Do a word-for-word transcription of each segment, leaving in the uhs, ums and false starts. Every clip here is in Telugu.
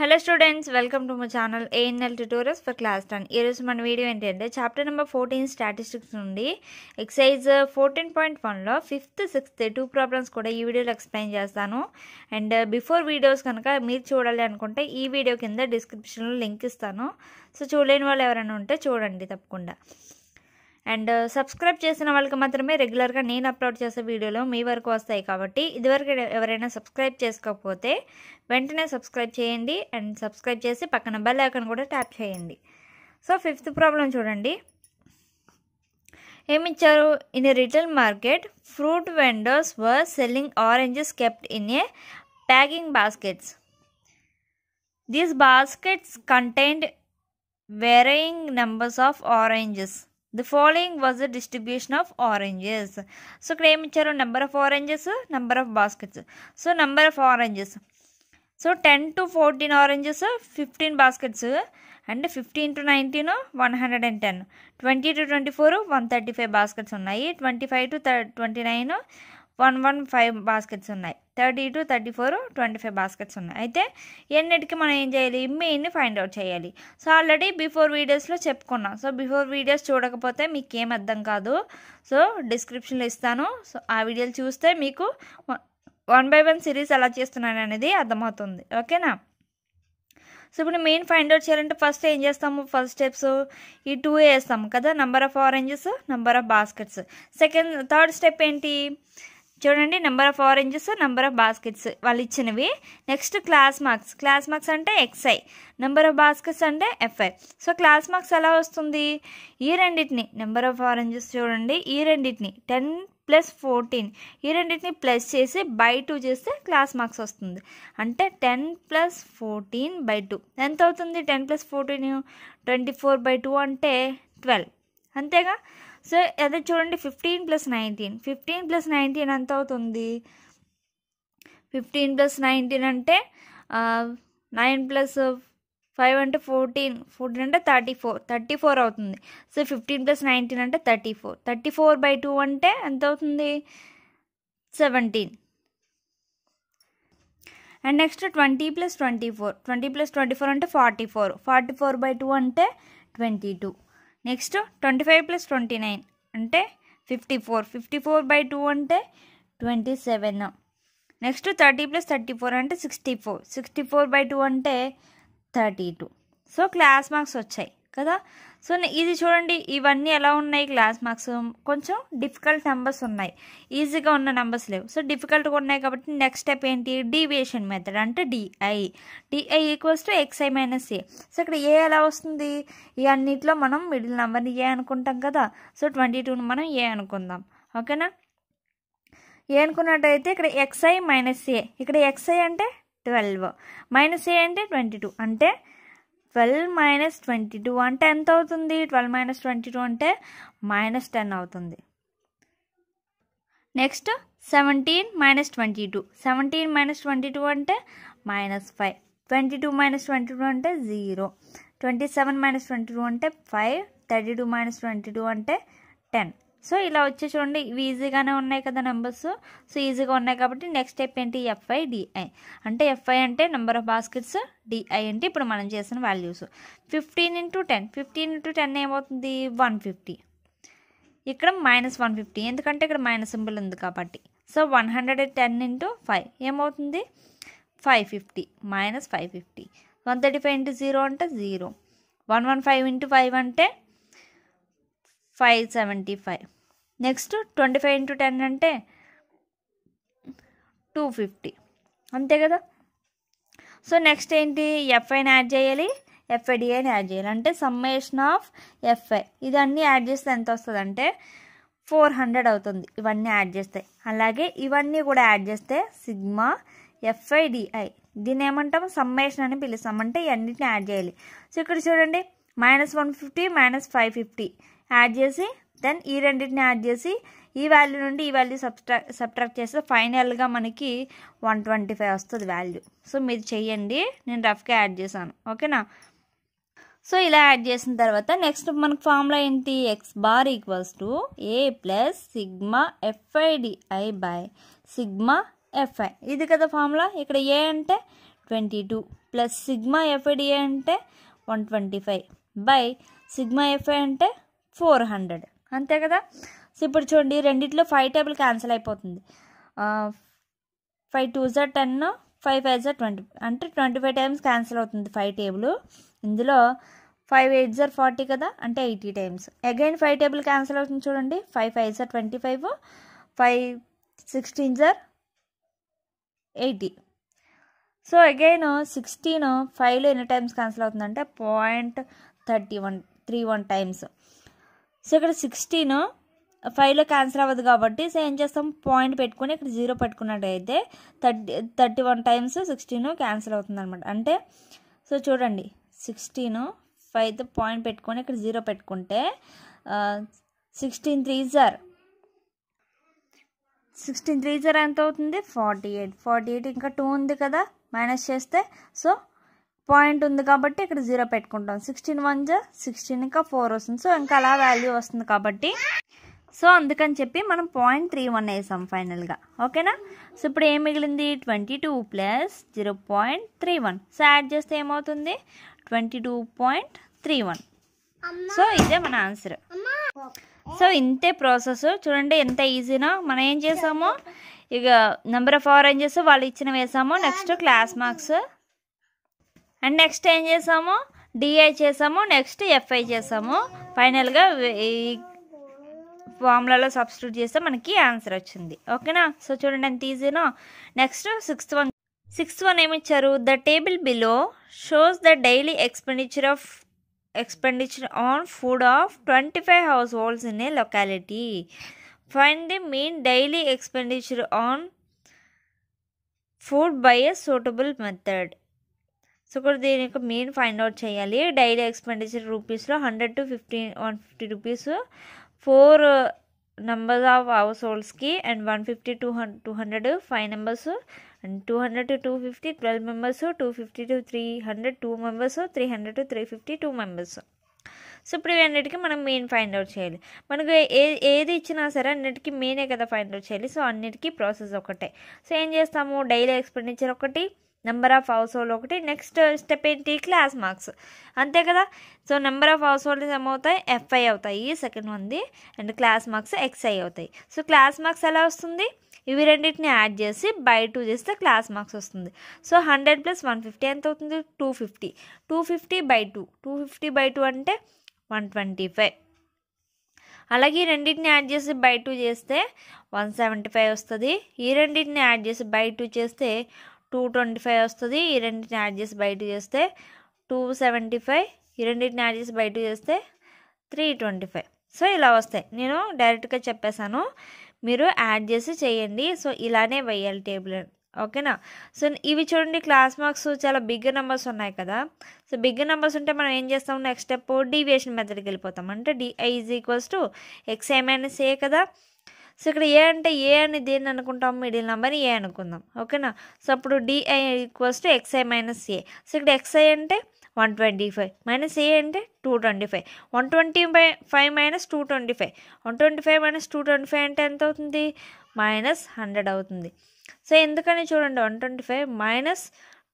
Hello students, welcome to my channel A N L tutorials for class ten. ये रोज मन वीडियो एंटे चैप्टर नंबर फोर्टीन स्टैटिस्टिक्स नुंडी एक्सरसाइज फोर्टीन पॉइंट वन लो फिफ्थ सिक्स्थ टू प्रॉब्लम्स कूडा ई वीडियोलो एक्सप्लेन चेस्तानु। अंड बिफोर वीडियोस कనుక మీరు చూడాలి అనుకుంటే ఈ వీడియో కింద డిస్క్రిప్షన్ లో లింక్ ఇస్తాను। సో చూడలేని వాళ్ళు ఎవరైనా ఉంటే చూడండి తప్పకుండా। అండ్ సబ్స్క్రైబ్ చేసిన వాళ్ళకి మాత్రమే రెగ్యులర్ గా నేను అప్లోడ్ చేసే వీడియోలు మీ వరకు వస్తాయి కాబట్టి ఇదివరకు ఎవరైనా సబ్స్క్రైబ్ చేసుకోకపోతే వెంటనే సబ్స్క్రైబ్ చేయండి। అండ్ సబ్స్క్రైబ్ చేసి పక్కన బెల్ ఐకాన్ కూడా ట్యాప్ చేయండి। సో ఫిఫ్త్ ప్రాబ్లం చూడండి, ఏమి ఇచ్చారు? In a retail market fruit vendors were selling oranges kept in a packing baskets. These baskets contained varying numbers of oranges. The following was the distribution of oranges. So ఇక్కడ ఏమి ఇచ్చారు? number of oranges, number of baskets. So number of oranges, so ten to fourteen oranges, fifteen baskets, and fifteen to nineteen one hundred ten, twenty to twenty-four one hundred thirty-five baskets ఉన్నాయి, twenty-five to twenty-nine one hundred fifteen baskets ఉన్నాయి, thirty to thirty-four twenty-five baskets ఉన్నాయి. అయితే ఎన్నిటికి మనం ఏం చేయాలి? మెయిన్ ఫైండ్ అవుట్ చేయాలి. సో ఆల్రెడీ బిఫోర్ వీడియోస్లో చెప్పుకున్నాం. సో బిఫోర్ వీడియోస్ చూడకపోతే మీకు ఏం అర్థం కాదు. సో డిస్క్రిప్షన్లో ఇస్తాను. సో ఆ వీడియోలు చూస్తే మీకు వన్ బై వన్ సిరీస్ ఎలా చేస్తున్నాను అనేది అర్థమవుతుంది. ఓకేనా? సో ఇప్పుడు మెయిన్ ఫైండ్ అవుట్ చేయాలంటే ఫస్ట్ ఏం చేస్తాము? ఫస్ట్ స్టెప్స్ ఈ టూ వేస్తాము కదా, number of oranges, number of baskets. Second third step ఏంటి చూడండి, number of oranges, number of baskets వాళ్ళు ఇచ్చినవి. Next class marks. Class marks అంటే ఎక్స్ఐ, నెంబర్ ఆఫ్ బాస్కెట్స్ అంటే ఎఫ్ఐ. సో క్లాస్ మార్క్స్ ఎలా వస్తుంది? ఈ రెండింటిని, నెంబర్ ఆఫ్ ఆరెంజెస్ చూడండి, ఈ రెండింటిని టెన్ ప్లస్ ఫోర్టీన్, ఈ రెండింటిని ప్లస్ చేసి బై టూ చేస్తే క్లాస్ మార్క్స్ వస్తుంది. అంటే ten plus fourteen by two ఎంత అవుతుంది? Ten plus fourteen twenty four by two అంటే ట్వెల్వ్, అంతేగా. సో అదే చూడండి, fifteen plus nineteen, fifteen plus nineteen ఎంత అవుతుంది? ఫిఫ్టీన్ ప్లస్ నైన్టీన్ అంటే నైన్ ప్లస్ ఫైవ్ అంటే ఫోర్టీన్, ఫోర్టీన్ అంటే థర్టీ ఫోర్, థర్టీ ఫోర్ అవుతుంది. సో ఫిఫ్టీన్ ప్లస్ నైన్టీన్ అంటే thirty four, thirty four by two అంటే ఎంత అవుతుంది? Seventeen. And next twenty plus twenty four, twenty plus twenty four అంటే forty four, forty four by two అంటే twenty two. Next twenty five plus twenty nine అంటే fifty four, fifty four by two అంటే twenty seven. Next thirty plus thirty four అంటే sixty four, sixty four by two అంటే thirty two. So class marks వచ్చాయి కదా. సో ఇది చూడండి, ఇవన్నీ ఎలా ఉన్నాయి? Class marks. కొంచెం డిఫికల్ట్ నెంబర్స్ ఉన్నాయి, ఈజీగా ఉన్న నెంబర్స్ లేవు. సో డిఫికల్ట్గా ఉన్నాయి కాబట్టి నెక్స్ట్ స్టెప్ ఏంటి? డీవియేషన్ మెథడ్ అంటే DI. DI equals to XI minus A. So ఇక్కడ ఏ ఎలా వస్తుంది? ఈ అన్నిట్లో మనం మిడిల్ నెంబర్ని ఏ అనుకుంటాం కదా. సో ట్వంటీ టూని మనం ఏ అనుకుందాం. ఓకేనా? ఏ అనుకున్నట్టయితే ఇక్కడ ఎక్స్ఐ మైనస్ ఏ, ఇక్కడ ఎక్స్ఐ అంటే ట్వెల్వ్, మైనస్ ఏ అంటే ట్వంటీ టూ, అంటే ట్వెల్వ్ మైనస్ ట్వంటీ టూ అంటే ఎంత అవుతుంది? ట్వెల్వ్ మైనస్ ట్వంటీ టూ అంటే మైనస్ టెన్ అవుతుంది. Next seventeen minus twenty two, seventeen minus twenty two అంటే minus five, twenty two minus twenty two అంటే zero, twenty seven minus twenty two అంటే five, thirty two minus twenty two అంటే టెన్. సో ఇలా వచ్చే చూడండి, ఇవి ఈజీగానే ఉన్నాయి కదా నెంబర్స్. సో ఈజీగా ఉన్నాయి కాబట్టి నెక్స్ట్ స్టెప్ ఏంటి? FI DI. అంటే ఎఫ్ఐ అంటే నెంబర్ ఆఫ్ బాస్కెట్స్, డిఐ అంటే ఇప్పుడు మనం చేసిన values. Fifteen into ten, fifteen into ten ఏమవుతుంది? One fifty. ఇక్కడ మైనస్ వన్ ఫిఫ్టీ, ఎందుకంటే ఇక్కడ మైనస్ సింబల్ ఉంది కాబట్టి. So one hundred and ten into five ఏమవుతుంది? Five fifty, minus five fifty. One thirty five into zero అంటే zero, one one five into five అంటే five seventy five. Next twenty five into ten అంటే టూ ఫిఫ్టీ, అంతే కదా. సో నెక్స్ట్ ఏంటి? ఎఫ్ఐని యాడ్ చేయాలి, ఎఫ్ఐడిఐని యాడ్ చేయాలి. అంటే సమ్మేషన్ ఆఫ్ ఎఫ్ఐ. ఇదన్నీ యాడ్ చేస్తే ఎంత వస్తుంది అంటే ఫోర్ హండ్రెడ్ అవుతుంది. ఇవన్నీ యాడ్ చేస్తాయి, అలాగే ఇవన్నీ కూడా యాడ్ చేస్తే సిగ్మా ఎఫ్ఐడిఐ. దీన్ని ఏమంటాము? సమ్మేషన్ అని పిలుస్తామంటే ఇవన్నిటిని యాడ్ చేయాలి. సో ఇక్కడ చూడండి, minus one fifty minus five fifty add చేసి దెన్ ఈ రెండింటిని యాడ్ చేసి ఈ వాల్యూ నుండి ఈ వాల్యూ సబ్స్ట్రా సబ్ట్రాక్ట్ చేస్తే ఫైనల్గా మనకి వన్ ట్వంటీ ఫైవ్ వస్తుంది వాల్యూ. సో మీరు చెయ్యండి, నేను రఫ్గా యాడ్ చేశాను. ఓకేనా? సో ఇలా యాడ్ చేసిన తర్వాత నెక్స్ట్ మనకు ఫార్ములా ఏంటి? X bar equals to A plus sigma FIDI by sigma FI. ఇది కదా ఫార్ములా. ఇక్కడ ఏ అంటే twenty two plus sigma FD अंटे one twenty five by sigma F अंटे फोर हंड्रेड अंते कदा। सो इप्पुडु चूडंडी रेंडिट्लो फाइव टेबल कैंसिल अयिपोतुंदी फाइव टू ज़ा टेन फाइव फाइव ज़ा ट्वेंटी अंटे ट्वेंटी फाइव टाइम्स कैंसिल अवुतुंदी फाइव टेबल इंदुलो फाइव एट ज़ा फोर्टी कदा अंटे eighty times again five table cancel अवुतुंदी चूडंडी फाइव फाइव ज़ा ट्वेंटी फाइव फाइव सिक्सटीन ज़ा eighty. So again sixteen five in times cancel अवुतुंदी point thirty one three one times. So इक्कड़ सिक्सटीन फाइव कैंसिल अवदु काबट्टी सो एम चेस्ताम पॉइंट पेट्टुकोनी इक्कड़ जीरो पेट्टुकुन्नट्लयिते thirty thirty one times sixteen cancel अवुतुंदन्नमाट अंटे। सो चूडंडी सिक्सटीन फाइव तो पॉइंट पेट्टुकोनी इक्कड़ जीरो पेट्टुकुंटे सिक्सटीन थ्री ज़ार सिक्सटीन थ्री ज़ार एंत अवुतुंदी फोर्टी एट फोर्टी एट इंका टू उंदी कदा माइनस चेस्ते सो पॉइंट उंदी काबट्टी इक्कड़ जीरो पेट्टुकुंटाम सिक्सटीन वन ज़ार सिक्सटीन इंका फोर वस्तुंदी सो इंका अला वाल्यू वस्तुंदी काबट्टी सो अंदुकनि चेप्पि मनं पॉइंट थ्री वन वेसाम फाइनल गा ओकेना। सो इप्पुडु एम मिगिलिंदी twenty two plus zero point three one so add चेस्ते एम अवुतुंदी twenty two point three one. So इदे मन आंसर। सो इंते प्रासेस चूडंడి ఎంత ఈజీనా మనం ఏం చేసామో ఇక నంబర్ ఆఫ్ అవర్ ఏం చేసామో వాళ్ళు ఇచ్చిన వేసామో next class marks and next ఏం చేసామో డిఐ చేసామో నెక్స్ట్ ఎఫ్ఐ చేసామో ఫైనల్ గా ఈ ఫార్ములాలో సబ్స్టిట్యూట్ చేస్తే మనకి ఆన్సర్ వచ్చింది ఓకేనా। సో చూడండి ఎంత ఈజీనో। Next sixth one sixth one ఏమి ఇచ్చారు the table below shows the daily expenditure of expenditure on food of twenty five households in a locality find the mean daily expenditure on food by a suitable method. So ఇక్కడ దీని యొక్క మీన్ ఫైండ్ అవుట్ చేయాలి డైలీ ఎక్స్పెండిచర్ రూపీస్లో hundred to fifteen one fifty rupees four numbers of households की and one fifty two hundred to hundred five numbers and two hundred two two fifty twelve members two fifty two three hundred two members three hundred two three fifty two members. So इप्पुडु అన్నిటికీ మనం మెయిన్ ఫైండ్ అవుట్ చేయాలి మనకు ఏ ఏది ఇచ్చినా సరే అన్నిటికీ మెయినే కదా ఫైండ్ అవుట్ చేయాలి సో అన్నిటికీ ప్రాసెస్ ఒకటే। సో ఏం చేస్తాము డైలీ ఎక్స్పెండిచర్ ఒకటి number of household next स्टेपे क्लास मार्क्स अंत कदा। So number of household FI अवताई second one and class marks XI अवताई। सो क्लास मार्क्स एला वस्तुंदी इवी रेंडिटिनी ऐड चेसी बाय टू चेस्ते क्लास मार्क्स वस्तुंदी। So hundred plus one fifty एंत अवुतुंदी two fifty two fifty by two two fifty by two अंटे वन ट्वेंटी फाइव అలాగే రెండిటిని యాడ్ చేసి బై टू చేస్తే వన్ సెవెంటీ ఫైవ్ వస్తది ఈ రెండిటిని యాడ్ చేసి బై टू చేస్తే టూ ట్వెంటీ ఫైవ్ వస్తది ఈ రెండిటిని యాడ్ చేసి బై टू చేస్తే టూ సెవెంటీ ఫైవ్ ఈ రెండిటిని యాడ్ చేసి బై टू చేస్తే త్రీ ట్వెంటీ ఫైవ్। సో ఇలా వస్తాయి నేను డైరెక్ట్ గా చెప్పేసాను మీరు యాడ్ చేసి చేయండి సో ఇలానే వేయాలి టేబుల్ ఓకేనా। సో ఇవి చూడండి క్లాస్ మార్క్స్ చాలా బిగ్ నంబర్స్ ఉన్నాయి కదా సో బిగ్ నంబర్స్ ఉంటే మనం ఏం చేస్తాం నెక్స్ట్ స్టెప్ డీవియేషన్ మెథడ్కి వెళ్ళిపోతాం అంటే డిఐ = xi - a కదా। సో ఇక్కడ ఏ అంటే ఏ అని దేని అనుకుంటాం మిడిల్ నెంబర్ ఏ అనుకుందాం ఓకేనా। సో అప్పుడు డిఐ = xi - a సో ఇక్కడ xi అంటే one twenty five minus A అంటే two twenty five one twenty by five minus two twenty five one twenty five minus two twenty five అంటే ఎంత అవుతుంది మైనస్ హండ్రెడ్ అవుతుంది। సో ఎందుకని చూడండి one twenty five minus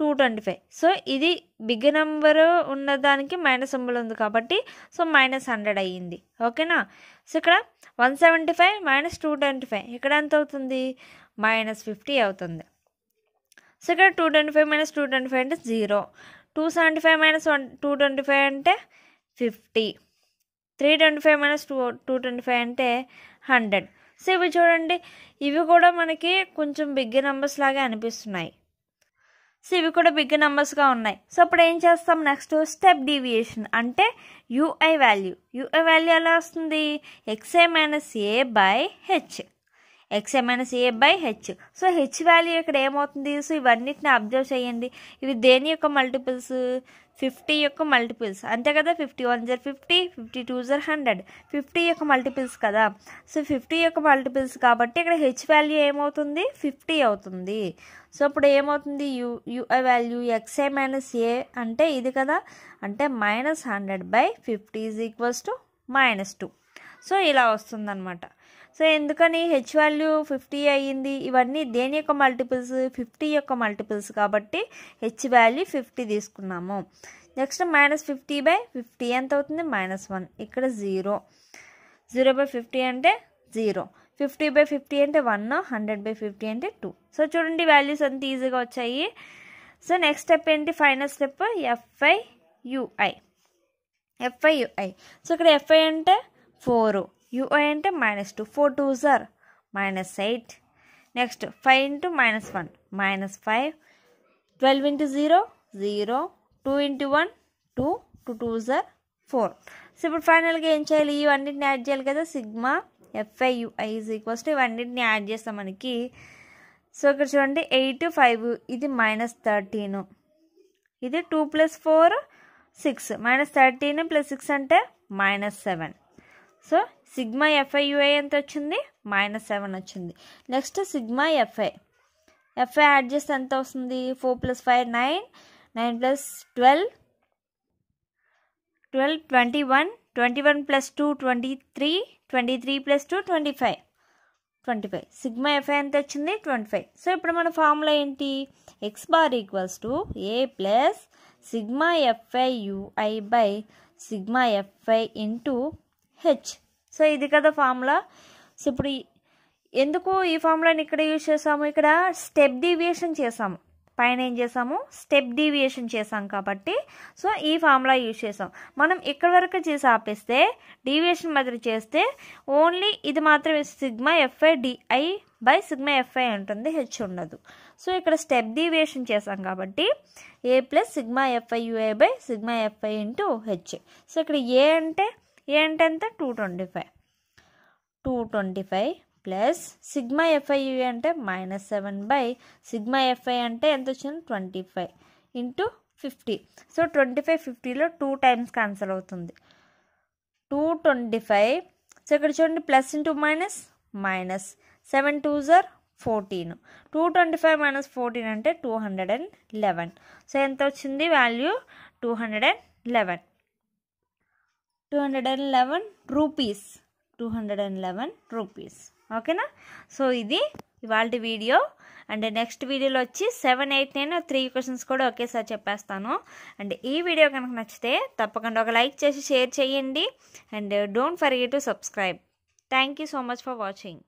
two twenty five so ఇది బిగ్ నెంబరు ఉన్నదానికి మైనస్ సింబల్ ఉంది కాబట్టి సో మైనస్ హండ్రెడ్ అయ్యింది ఓకేనా। సో ఇక్కడ one seventy five minus two twenty five ఇక్కడ ఎంత అవుతుంది మైనస్ ఫిఫ్టీ అవుతుంది। సో ఇక్కడ two twenty five minus two twenty five అంటే zero two seventy five minus one two twenty five అంటే fifty three twenty five minus two two twenty five అంటే హండ్రెడ్। సో ఇవి చూడండి ఇవి కూడా మనకి కొంచెం బిగ్ నెంబర్స్ లాగా అనిపిస్తున్నాయి సో ఇవి కూడా బిగ్ నెంబర్స్గా ఉన్నాయి। సో అప్పుడు ఏం చేస్తాం నెక్స్ట్ స్టెప్ డీవియేషన్ అంటే యూఐ వాల్యూ యూఐ వాల్యూ ఎలా వస్తుంది XI minus A by H XI minus A by H. So H value ఇక్కడ ఏమవుతుంది సో ఇవన్నిటిని అబ్జర్వ్ చేయండి ఇవి దేని యొక్క మల్టిపుల్స్ ఫిఫ్టీ యొక్క మల్టిపుల్స్ అంతే కదా ఫిఫ్టీ వన్ జర్ ఫిఫ్టీ ఫిఫ్టీ టూ జర్ హండ్రెడ్ ఫిఫ్టీ యొక్క మల్టిపుల్స్ కదా। సో ఫిఫ్టీ యొక్క మల్టిపుల్స్ కాబట్టి ఇక్కడ హెచ్ వాల్యూ ఏమవుతుంది ఫిఫ్టీ అవుతుంది। సో అప్పుడు ఏమవుతుంది U UI value XI minus A అంటే ఇది కదా అంటే minus hundred by fifty is equals to minus two so ఇలా వస్తుందన్నమాట। సో ఎందుకని h వాల్యూ फिफ्टी అయ్యింది. ఇవన్నీ దేని యొక్క మల్టిపుల్స్, फिफ्टी యొక్క మల్టిపుల్స్ కాబట్టి h వాల్యూ फिफ्टी తీసుకున్నాము. నెక్స్ట్ -फिफ्टी బై फिफ्टी ఎంత అవుతుంది माइनस वन. ఇక్కడ జీరో జీరో బై फिफ्टी అంటే జీరో, फिफ्टी బై फिफ्टी అంటే वन, हंड्रेड బై फिफ्टी అంటే टू. సో చూడండి వాల్యూస్ అంత ఈజీగా వచ్చాయి. సో నెక్స్ట్ స్టెప్ ఏంటి, final step fi ui fi ui. So ఇక్కడ fi అంటే फोर, ui అంటే माइनस टू, फोर टू जार minus eight. Next five into minus one minus five, twelve into zero zero, two into one two, two two जार फोर. సో ఇప్పుడు ఫైనల్గా ఏం చేయాలి, ఇవన్నిటిని యాడ్ చేయాలి కదా. Sigma fi ui is equals to ఇవన్నిటిని యాడ్ చేస్తాం మనకి. సో ఇక్కడ చూడండి ఎయిట్ ఫైవ్ ఇది మైనస్ థర్టీన్, ఇది two plus four six, minus thirteen plus six అంటే minus seven. So sigma f i UI ఎంత వచ్చింది మైనస్ సెవెన్ వచ్చింది. Next sigma FI FI add చేస్తే ఎంత వస్తుంది, four plus five nine, nine plus twelve twelve twenty one, twenty one plus two twenty three, twenty three plus two twenty five, twenty five sigma F I ఎంత వచ్చింది ట్వంటీ ఫైవ్. సో ఇప్పుడు మన ఫార్ములా ఏంటి, X bar equals to A plus sigma f i U I by sigma F I into H. So ఇది కదా ఫార్ములా. సో ఇప్పుడు ఎందుకు ఈ ఫార్ములాని ఇక్కడ యూజ్ చేసాము, ఇక్కడ స్టెప్ డీవియేషన్ చేసాము, పైన ఏం చేసాము స్టెప్ డీవియేషన్ చేసాం కాబట్టి సో ఈ ఫార్ములా యూజ్ చేసాం. మనం ఇక్కడ వరకు చేసి ఆపేస్తే డీవియేషన్ మాత్రం చేస్తే ఓన్లీ ఇది మాత్రమే sigma F I D I by sigma F I ఉంటుంది, హెచ్ ఉండదు. సో ఇక్కడ స్టెప్ డీవియేషన్ చేసాం కాబట్టి A plus sigma f i U I by sigma F I into H. So ఇక్కడ ఏ అంటే ఏంటంటే two twenty five two twenty five plus sigma f i U I అంటే minus seven by sigma F I అంటే ఎంత వచ్చింది twenty five into fifty. So twenty five ఫిఫ్టీలో టూ టైమ్స్ క్యాన్సల్ అవుతుంది, టూ ట్వంటీ ఫైవ్. సో ఇక్కడ చూడండి plus into minus minus, seven two are fourteen, two twenty five minus fourteen అంటే two hundred and eleven. So ఎంత వచ్చింది value two hundred and eleven two hundred and eleven rupees two hundred and eleven rupees. ఓకేనా. సో ఇది ఇవాళ వీడియో. అండ్ నెక్స్ట్ వీడియోలో వచ్చి seven eight nine three questions కూడా ఒకేసారి చెప్పేస్తాను. అండ్ ఈ వీడియో కనుక నచ్చితే తప్పకుండా ఒక లైక్ చేసి షేర్ చేయండి. And don't forget to subscribe. Thank you so much for watching.